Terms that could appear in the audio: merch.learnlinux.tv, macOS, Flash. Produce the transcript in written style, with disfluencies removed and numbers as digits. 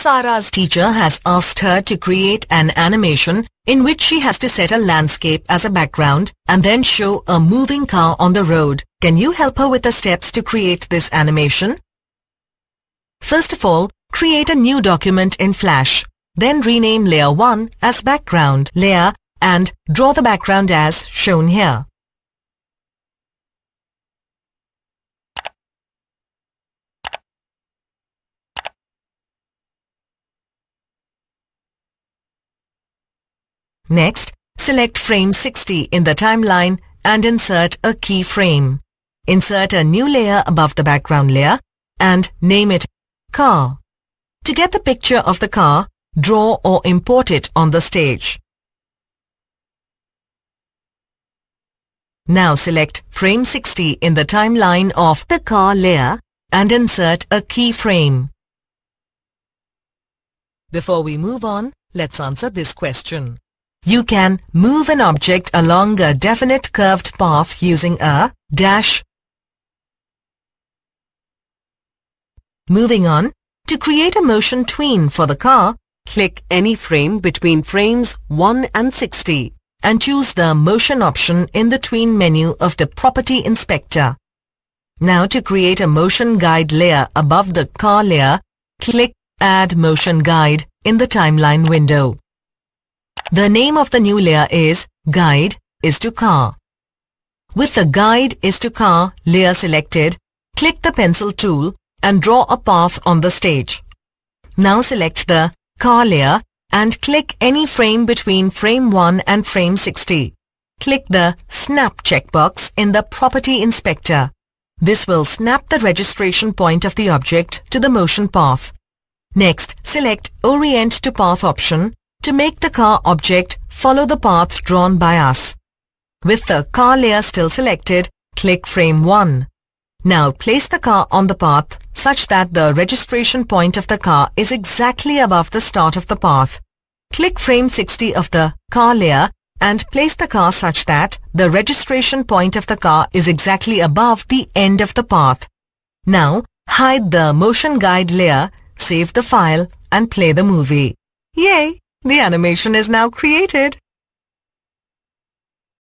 Sara's teacher has asked her to create an animation in which she has to set a landscape as a background and then show a moving car on the road. Can you help her with the steps to create this animation? First of all, create a new document in Flash. Then rename Layer 1 as Background Layer and draw the background as shown here. Next, select frame 60 in the timeline and insert a keyframe. Insert a new layer above the background layer and name it Car. To get the picture of the car, draw or import it on the stage. Now select frame 60 in the timeline of the car layer and insert a keyframe. Before we move on, let's answer this question. You can move an object along a definite curved path using a dash. Moving on, to create a motion tween for the car, click any frame between frames 1 and 60 and choose the motion option in the tween menu of the property inspector. Now to create a motion guide layer above the car layer, click Add Motion Guide in the timeline window. The name of the new layer is Guide is to Car. With the Guide is to Car layer selected, click the pencil tool and draw a path on the stage. Now select the Car layer and click any frame between frame 1 and frame 60. Click the Snap checkbox in the Property Inspector. This will snap the registration point of the object to the motion path. Next, select Orient to Path option to make the car object follow the path drawn by us. With the car layer still selected, click frame 1. Now place the car on the path such that the registration point of the car is exactly above the start of the path. Click frame 60 of the car layer and place the car such that the registration point of the car is exactly above the end of the path. Now hide the motion guide layer, save the file and play the movie. Yay! The animation is now created.